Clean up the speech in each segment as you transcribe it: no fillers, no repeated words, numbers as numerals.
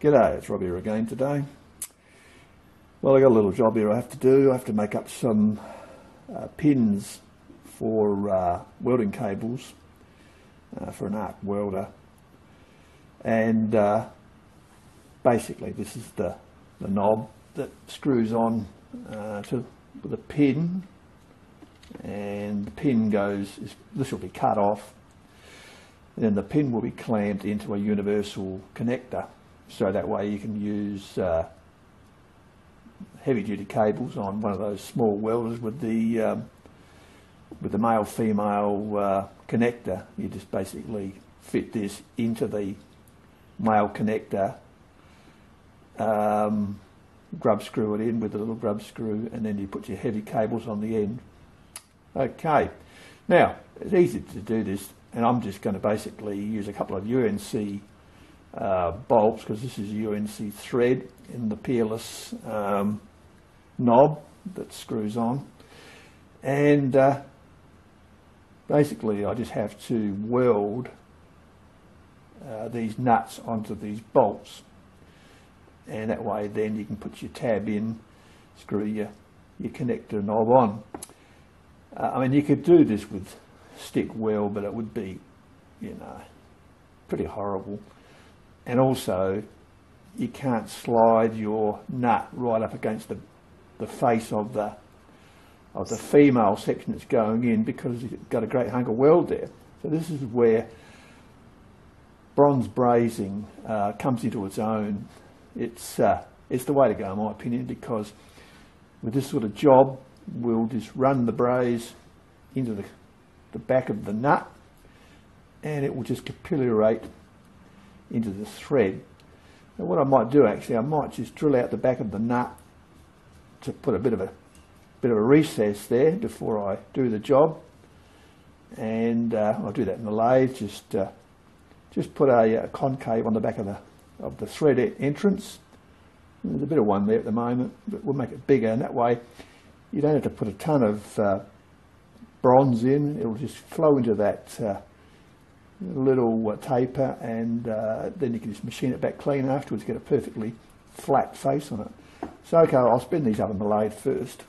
G'day, it's Rob here again today. Well, I got a little job here I have to do. I have to make up some pins for welding cables for an arc welder, and basically this is the knob that screws on to the pin, and the pin goes, this will be cut off, then the pin will be clamped into a universal connector, so that way you can use heavy duty cables on one of those small welders with the male-female connector. You just basically fit this into the male connector, grub screw it in with a little grub screw, and then you put your heavy cables on the end. Okay, now it's easy to do this, and I'm just going to basically use a couple of UNC bolts, because this is UNC thread in the peerless knob that screws on, and basically I just have to weld these nuts onto these bolts, and that way then you can put your tab in, screw your connector knob on. I mean, you could do this with stick weld, but it would be, you know, pretty horrible. And also, you can't slide your nut right up against the face of the female section that's going in, because you've got a great hunk of weld there. So this is where bronze brazing comes into its own. It's the way to go, in my opinion, because with this sort of job, we'll just run the braze into the back of the nut, and it will just capillarate into the thread. Now what I might do, actually, I might just drill out the back of the nut to put a bit of a recess there before I do the job, and I'll do that in the lathe. Just put a concave on the back of the thread entrance. There's a bit of one there at the moment, but we'll make it bigger, and that way you don't have to put a ton of bronze in. It'll just flow into that little taper, and then you can just machine it back clean afterwards, get a perfectly flat face on it. So okay, I'll spin these up in the lathe first.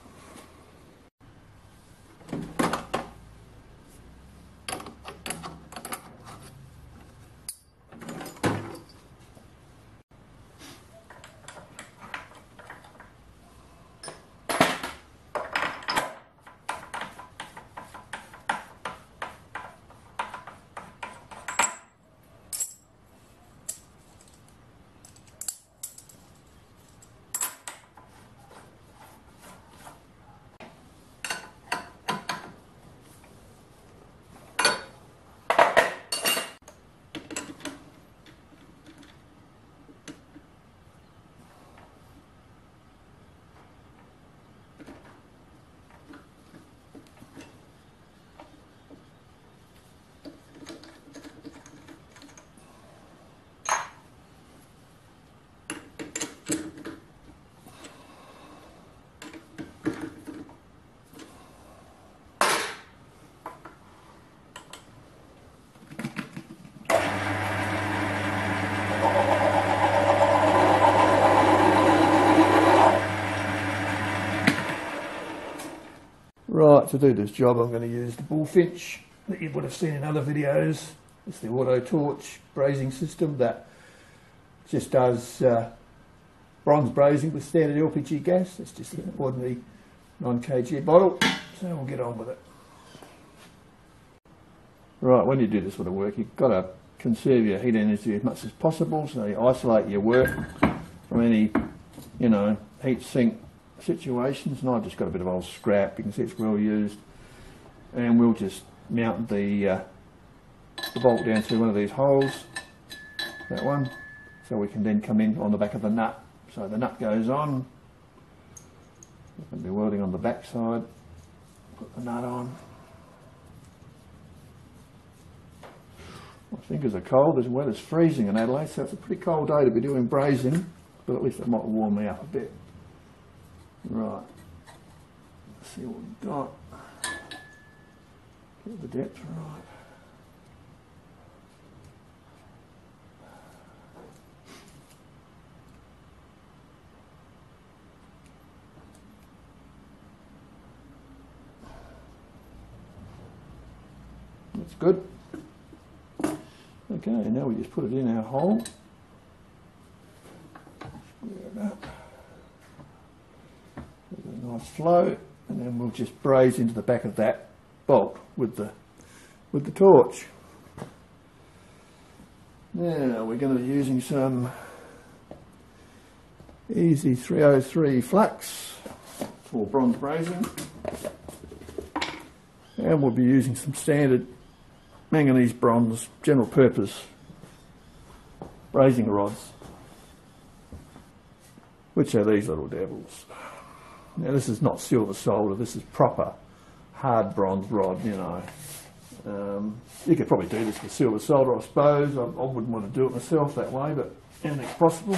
Right, to do this job I'm going to use the Bullfinch that you would have seen in other videos. It's the auto torch brazing system that just does bronze brazing with standard LPG gas. It's just an ordinary 9 kg bottle, so we'll get on with it. Right, when you do this sort of work, you've got to conserve your heat energy as much as possible, so you isolate your work from any, you know, heat sink situations. And I've just got a bit of old scrap, you can see it's well used, and we'll just mount the bolt down through one of these holes, that one, so we can then come in on the back of the nut. So the nut goes on, we'll be welding on the back side, put the nut on. My fingers are cold as well, it's freezing in Adelaide, so it's a pretty cold day to be doing brazing, but at least it might warm me up a bit. Right, let's see what we've got. Get the depth right. Good. Okay, now we just put it in our hole. Square it up. There's a nice flow, and then we'll just braze into the back of that bolt with the torch. Now we're going to be using some Easy 303 flux for bronze brazing, and we'll be using some standard manganese bronze general purpose brazing rods, which are these little devils. Now this is not silver solder, this is proper hard bronze rod, you know. You could probably do this with silver solder, I suppose. I wouldn't want to do it myself that way, but anything's possible.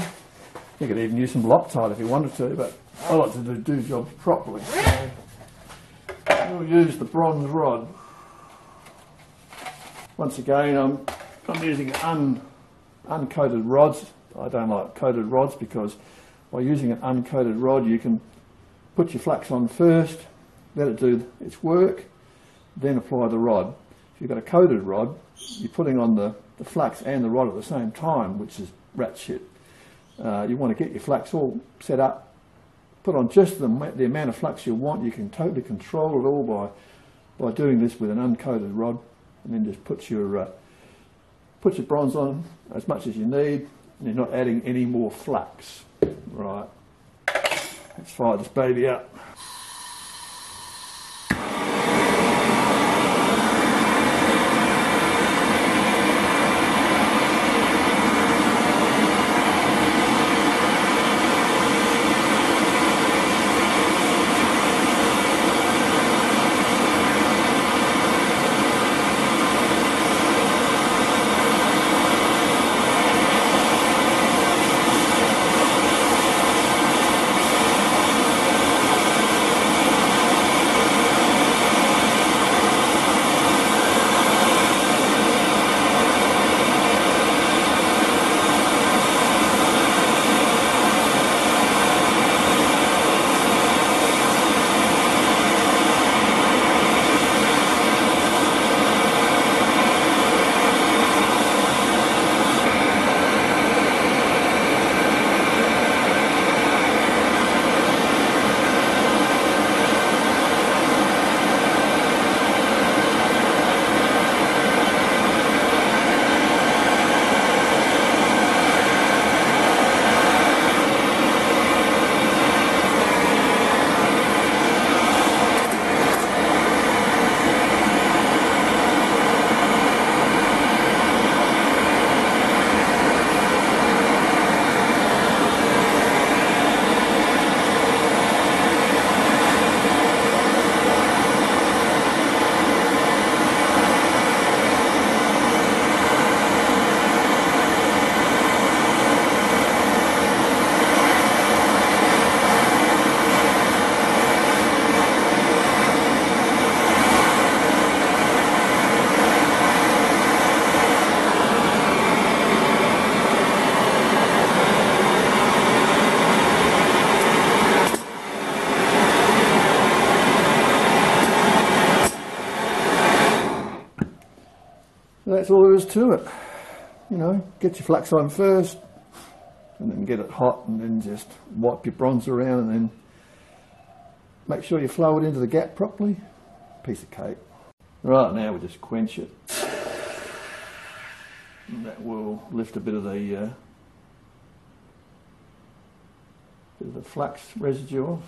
You could even use some Loctite if you wanted to, but I like to do jobs properly. So we'll use the bronze rod. Once again, I'm using uncoated rods. I don't like coated rods because by using an uncoated rod you can put your flux on first, let it do its work, then apply the rod. If you've got a coated rod, you're putting on the flux and the rod at the same time, which is rat shit. You want to get your flux all set up, put on just the amount of flux you want. You can totally control it all by doing this with an uncoated rod, and then just put your bronze on as much as you need, and you're not adding any more flux. Right, let's fire this baby up. That's all there is to it, you know. Get your flux on first, and then get it hot, and then just wipe your bronze around, and then make sure you flow it into the gap properly. Piece of cake. Right, now we just quench it, and that will lift a bit of the flux residue off.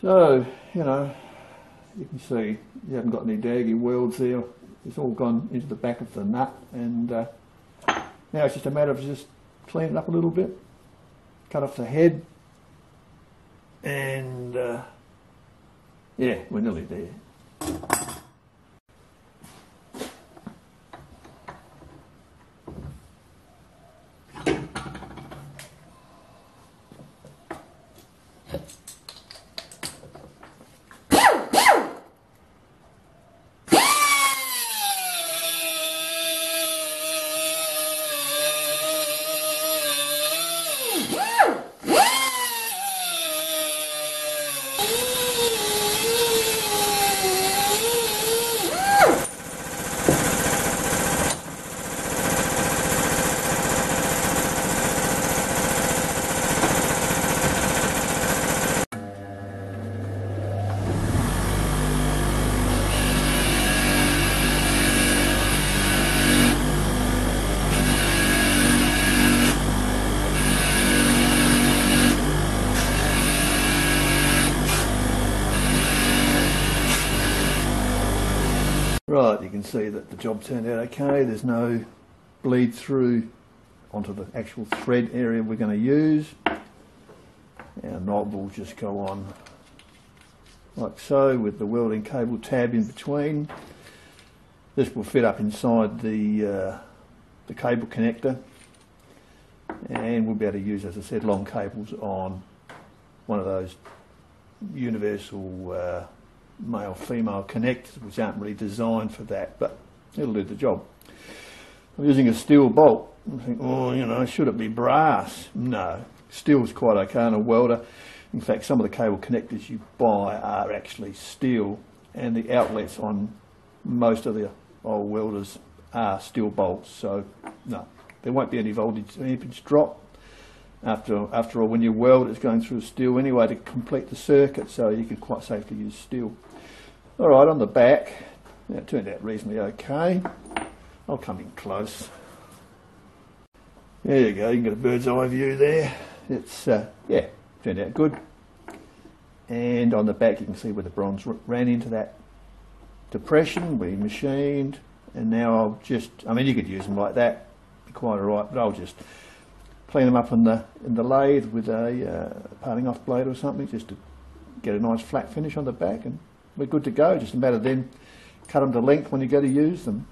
So, you know, you can see you haven't got any daggy welds there. It's all gone into the back of the nut, and now it's just a matter of just cleaning it up a little bit, cut off the head, and yeah, we're nearly there. Right, you can see that the job turned out okay. There's no bleed through onto the actual thread area we're going to use. Our knob will just go on like so, with the welding cable tab in between. This will fit up inside the cable connector, and we'll be able to use, as I said, long cables on one of those universal male-female connectors, which aren't really designed for that, but it'll do the job. I'm using a steel bolt. I think, oh, you know, should it be brass? No, steel's quite okay on a welder. In fact, some of the cable connectors you buy are actually steel, and the outlets on most of the old welders are steel bolts, so no, there won't be any voltage drop. After all, when you weld, it's going through steel anyway to complete the circuit, so you can quite safely use steel. All right, on the back, it turned out reasonably okay. I'll come in close. There you go, you can get a bird's eye view there. It's, yeah, turned out good. And on the back, you can see where the bronze ran into that depression. We machined, and now I'll just, I mean, you could use them like that, be quite all right, but I'll just clean them up in the lathe with a parting off blade or something, just to get a nice flat finish on the back, and we're good to go. Just a matter then cut them to length when you go to use them.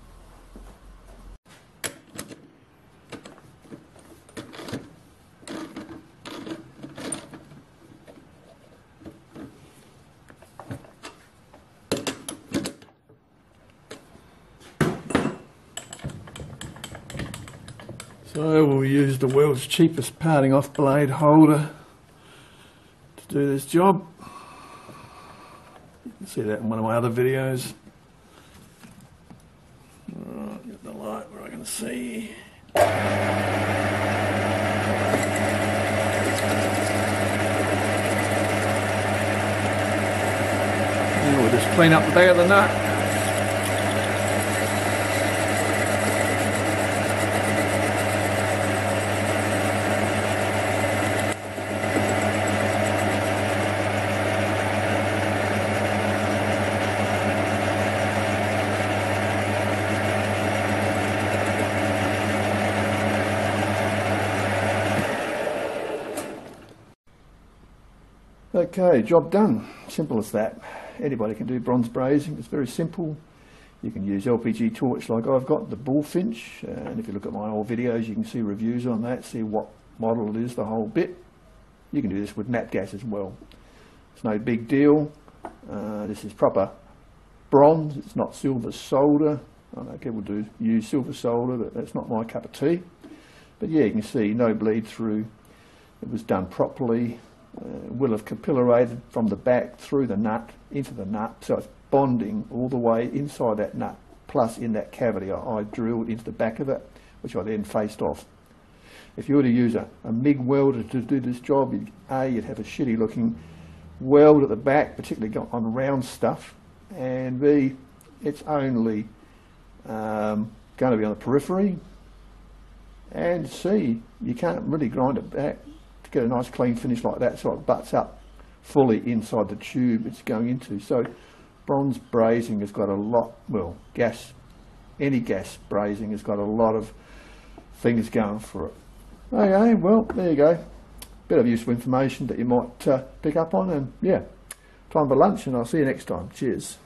So we'll use the world's cheapest parting off blade holder to do this job. You can see that in one of my other videos. Alright, get the light where I can see. And we'll just clean up the back of the nut. Okay, job done. Simple as that. Anybody can do bronze brazing. It's very simple. You can use LPG torch like I've got, the Bullfinch, and if you look at my old videos, you can see reviews on that, see what model it is, the whole bit. You can do this with MAPP gas as well. It's no big deal. This is proper bronze. It's not silver solder. I know people do use silver solder, but that's not my cup of tea. But yeah, you can see no bleed through. It was done properly. Will have capillarized from the back through the nut into the nut, so it's bonding all the way inside that nut, plus in that cavity I drilled into the back of it, which I then faced off. If you were to use a MIG welder to do this job, you'd have a shitty looking weld at the back, particularly on round stuff, and B, it's only going to be on the periphery, and C, you can't really grind it back to get a nice clean finish like that, so it butts up fully inside the tube it's going into. So bronze brazing has got a lot, well, gas, any gas brazing has got a lot of things going for it. Okay, well, there you go. Bit of useful information that you might pick up on, and yeah, time for lunch, and I'll see you next time. Cheers.